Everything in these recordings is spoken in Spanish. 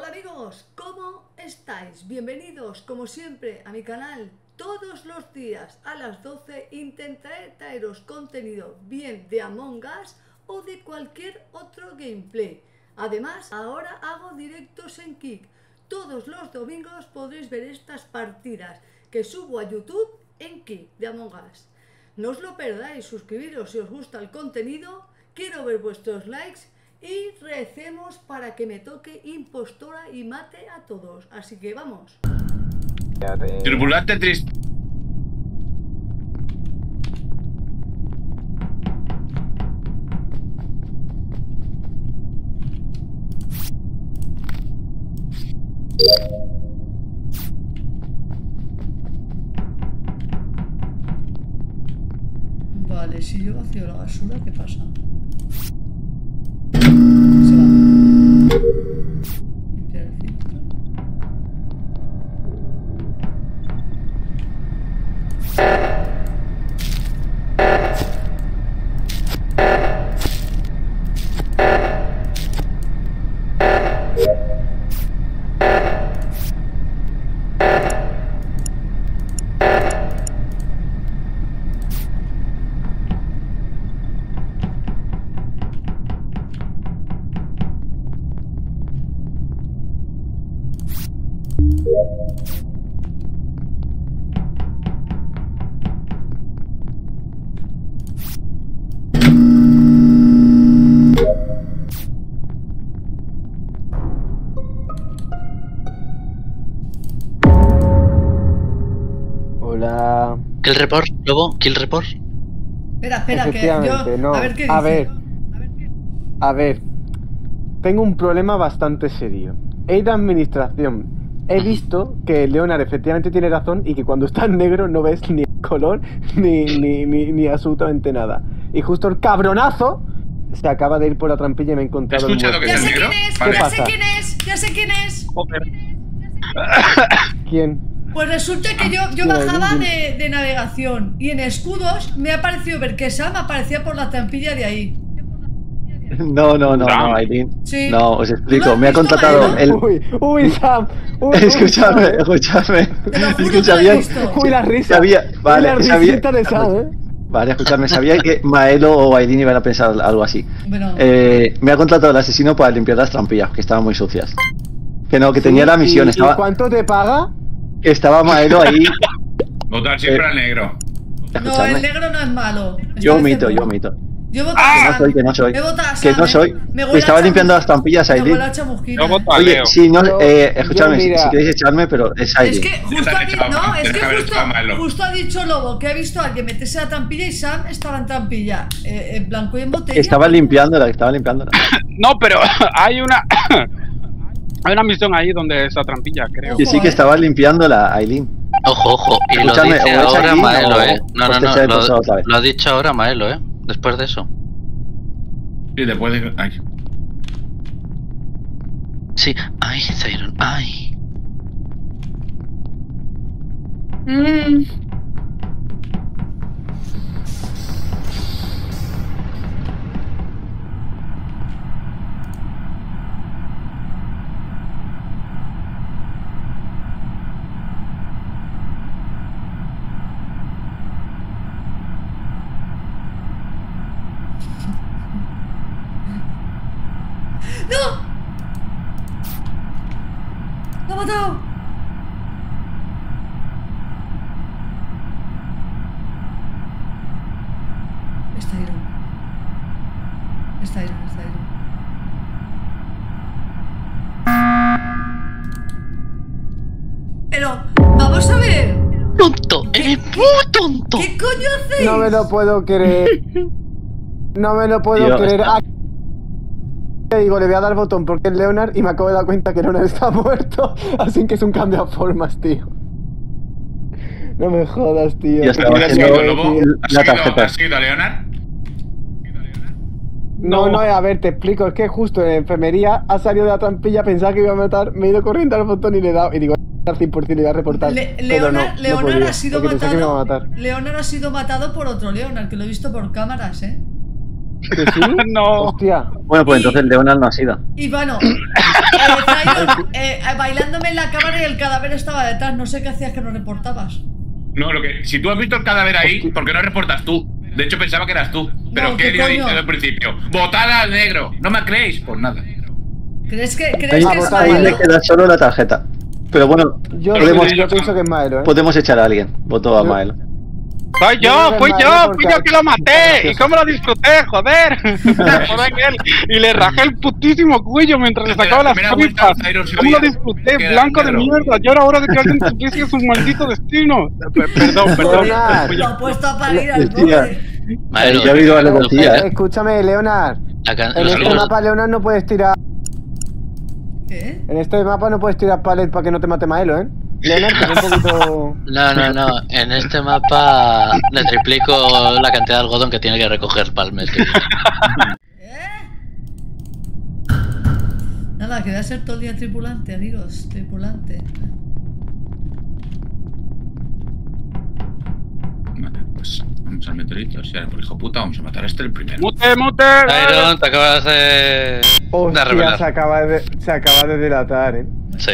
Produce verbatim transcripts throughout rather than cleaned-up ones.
Hola amigos, ¿cómo estáis? Bienvenidos como siempre a mi canal. Todos los días a las doce intentaré traeros contenido bien de Among Us o de cualquier otro gameplay. Además, ahora hago directos en Kick. Todos los domingos podréis ver estas partidas que subo a YouTube en Kick de Among Us. No os lo perdáis, suscribiros si os gusta el contenido, quiero ver vuestros likes y recemos para que me toque impostora y mate a todos. Así que vamos. Tripulante triste. Vale, si yo vacío la basura, ¿qué pasa? Hola. Kill report, lobo, kill report. Espera, espera, que yo... No. A ver qué dice. A ver. A ver, qué... A ver. Tengo un problema bastante serio. Es de administración. He visto que Leonard efectivamente tiene razón y que cuando está en negro no ves ni el color ni, ni, ni, ni absolutamente nada. Y justo el cabronazo se acaba de ir por la trampilla y me he encontrado. ¿Te has escuchado que ya, sé quién es, vale. ya sé quién es, ya sé quién es, ya sé quién es. ¿Quién? Pues resulta que yo, yo bajaba de, de navegación y en escudos me ha parecido ver que Sam aparecía por la trampilla de ahí. No, no, no, no, Aileen. Sí. No, os explico. Me ha contratado el. Uy, uy, Sam. Uy, escúchame, Sam. escúchame. Escúchame. Uy, la risa. Sabía, vale, la sabía, de Sam, ¿eh? Vale, escúchame. Sabía que Maelo o Aidin iban a pensar algo así. Bueno. Eh, me ha contratado el asesino para limpiar las trampillas, que estaban muy sucias. Que no, que tenía sí, la misión. Estaba... ¿Y cuánto te paga? Estaba Maelo ahí. Votar siempre eh, al negro. Escúchame. No, el negro no es malo. Yo omito, yo omito. Yo voto ah, a Sam. Que no soy, que no soy. Que no soy. Me, me estaba limpiando las trampillas, Aileen. Oye, si no, eh, escúchame, si, si queréis echarme, pero es Aileen. Es que justo, a mí, no, es que justo, justo ha dicho Lobo que ha visto a alguien meterse a la trampilla y Sam estaba en trampilla, eh, en blanco y en botella. Estaba limpiándola, estaba limpiándola. No, pero hay una... hay una misión ahí donde esa trampilla, creo. Ojo, y sí que eh. estaba limpiándola, Aileen. Ojo, ojo. Y lo dice ahora Maelo, eh. No, no, no, lo ha dicho ahora Maelo, eh. Después de eso. Sí, después de... Ay. Sí. Ay, Sairon. Ay. Mm. ¿Qué coño hacéis? No me lo puedo creer. No me lo puedo Dios creer. Ah, le digo, le voy a dar botón porque es Leonard y me acabo de dar cuenta que Leonard está muerto. Así que es un cambio de formas, tío. No me jodas, tío. ¿Has seguido a Leonard? No, no, a ver, te explico. Es que justo en la enfermería ha salido de la trampilla, pensaba que iba a matar, me he ido corriendo al botón y le he dado. Y digo, cien por cien le iba a reportar. Le Leonard, no, Leonard no podía, ha sido matado. Leonard ha sido matado por otro Leonard, que lo he visto por cámaras, ¿eh? ¿Que sí? No. Hostia. Bueno, pues y, entonces Leonard no ha sido. Ivano, eh, Sairon, cámara y el cadáver estaba detrás. No sé qué hacías que no reportabas. No, lo que. Si tú has visto el cadáver ahí, ¿por qué no reportas tú? De hecho, pensaba que eras tú. Pero no, ¿qué he dicho al principio? ¡Votad al negro! ¿No me creéis? Pues nada. ¿Crees que, crees ahí, que es Maelo? Ahí le queda solo la tarjeta. Pero bueno, yo, podemos, yo pienso que es Maelo, ¿eh? Podemos echar a alguien. Voto a Maelo. Soy yo, fui yo, fui yo que lo maté. ¿Y cómo lo disfruté? Joder. Y le rajé el putísimo cuello mientras le sacaba las tripas. ¿Cómo lo disfruté? Blanco de mierda. Yo era hora de que alguien supiese su maldito destino. Perdón, perdón. Lo ha puesto a parir al pobre. Madre, yo he oído a la costilla, ¿eh? Escúchame, Leonard. En este mapa, Leonard, no puedes tirar. ¿Qué? En este mapa no puedes tirar palet para que no te mate Maelo, ¿eh? No, no, no. En este mapa le triplico la cantidad de algodón que tiene que recoger para el mes. ¿Eh? Nada, que voy a ser todo el día tripulante, amigos. Tripulante. Vale, pues vamos al meteorito. Si eres por hijo puta, vamos a matar a este el primero. ¡Mute, mute! Sairon, te acabas de. Hostia, de revelar. Se acaba de, se acaba de delatar, eh. Sí.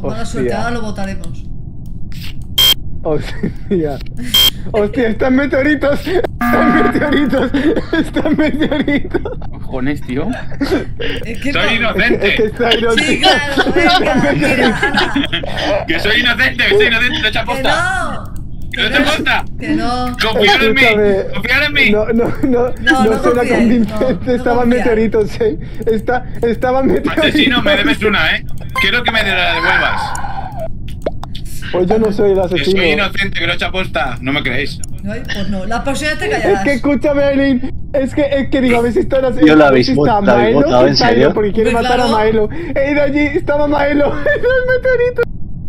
Toda la suerte, ahora lo votaremos. Hostia. Hostia, están meteoritos. Están meteoritos. Están meteoritos. Cojones, tío. Es que soy no. inocente. Es que, es que soy inocente. Sí, claro, venga, mira, que soy inocente, que soy inocente, no te aposta. Que no. Que no te aposta. Que no. Confiar en mí. Confiar en mí. No, no, no. No, no, no suena convincente. No, estaban no meteoritos, eh. Está, estaban meteoritos. Asesino, me debes una, eh. Quiero que me la devuelvas. Pues yo no soy el asesino. Soy inocente, que lo he hecho aposta. No me creéis. No, pues no. La próxima vez te callarás. Es que escúchame, Aileen. Es que, es que digo, a ver si está asesino. Yo la habéis votado, ¿en serio? Porque quiere matar claro. a Maelo. He ido allí, estaba Maelo. Los meteoritos.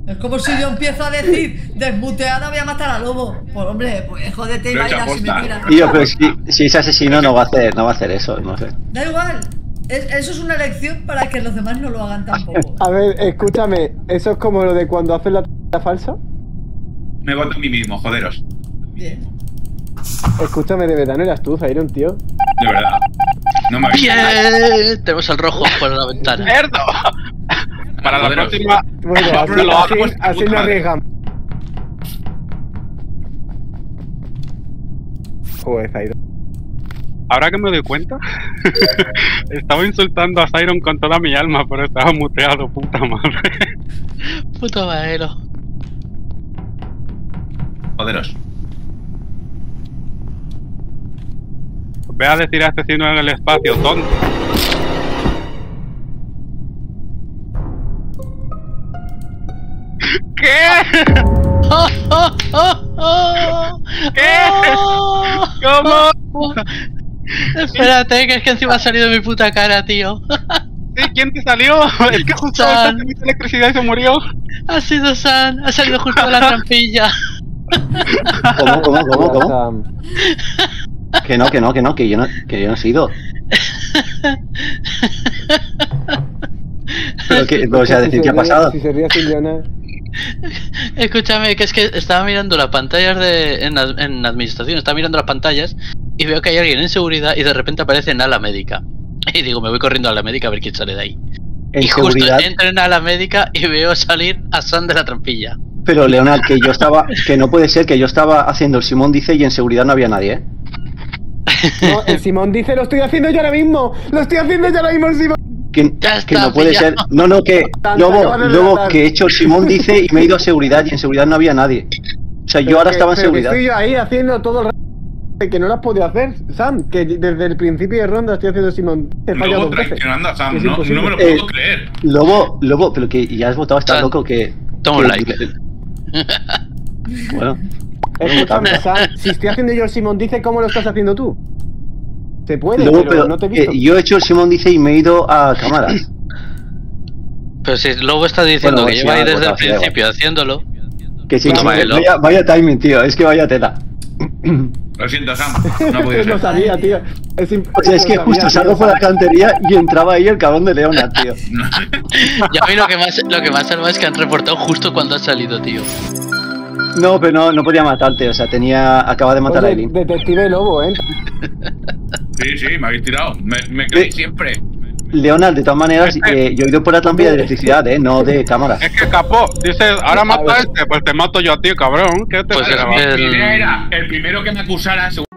Es como si yo empiezo a decir, desmuteada voy a matar al lobo. Pues hombre, pues jódete y baila si me tiras. Tío, pero si, si es asesino no va a hacer, no va a hacer eso, no sé. Da igual. Eso es una elección para que los demás no lo hagan tampoco. A ver, escúchame, eso es como lo de cuando haces la t*** falsa. Me voto a mí mismo, joderos. Bien. Escúchame, de verdad, ¿no eras tú, Sairon, tío? De verdad. No me aviso. Bien, tenemos al rojo por la ventana. ¡Cerdo! Para la próxima. Bueno, así, así, así nos arriesgamos. Joder, Sairon. Ahora que me doy cuenta, estaba insultando a Sairon con toda mi alma, pero estaba muteado, puta madre. Puto Maelo. Joderos. Ve a decir asesino en el espacio, tonto. ¿Qué? Oh, oh, oh, oh. ¿Qué? Oh. ¿Cómo? Espérate, que es que encima ha salido mi puta cara, tío. ¿Sí? ¿Quién te salió? Es que justo San. Esta electricidad y se murió. Ha sido San, ha salido justo de la trampilla. ¿Cómo, cómo, cómo, cómo? Que no, que no, que no, que yo no, que yo no he sido. Pero que, o sea, decir qué ha pasado. Si se ríe sin Leonard. Escúchame, que es que estaba mirando las pantallas de, en, en administración, estaba mirando las pantallas y veo que hay alguien en seguridad y de repente aparece en ala médica. Y digo, me voy corriendo a la médica a ver quién sale de ahí. En y seguridad. Justo entro en ala médica y veo salir a San de la trampilla. Pero Leonard, que yo estaba, que no puede ser, que yo estaba haciendo el Simón dice y en seguridad no había nadie, ¿eh? No, el Simón dice, lo estoy haciendo yo ahora mismo, lo estoy haciendo yo ahora mismo, el Simón. Que, está, que no puede pillado. ser. No, no, que luego, luego que he hecho el Simón dice y me he ido a seguridad y en seguridad no había nadie. O sea, pero yo ahora que, estaba en seguridad. Estoy yo ahí haciendo todo el rato que no lo has podido hacer, Sam. Que desde el principio de ronda estoy haciendo Simón. Te he fallado dos veces. Traicionando a Sam, no, no me lo puedo eh, creer. Lobo, Lobo, pero que ya has votado, estás loco que. Toma un like. Bueno. Escúchame, Sam, si estoy haciendo yo el Simón dice, ¿cómo lo estás haciendo tú? Te puede, Lobo, pero, pero no te he visto. Eh, yo he hecho el Simón dice y me he ido a cámaras. Pero si Lobo está diciendo bueno, que lleva ahí desde el principio haciéndolo. Que sí, vaya, vaya timing, tío, es que vaya tela. Lo siento, Sam, no podía ser. No sabía, tío. Es, o sea, es que justo salgo por la cantería y entraba ahí el cabrón de Leonard, tío. Y a mí lo que más, lo que más salva es que han reportado justo cuando has salido, tío. No, pero no, no podía matarte, o sea, tenía... Acaba de matar Oye, a Aileen. Detective Lobo, ¿eh? Sí, sí, me habéis tirado. Me, me creéis siempre. Leonard, de todas maneras, es que, eh, yo he ido por la trampilla de electricidad, eh, no de cámara. Es que capó, dices, ahora mata a este, pues te mato yo a ti, cabrón. ¿Qué te pues es que el... Primera, el primero que me acusara, seguro.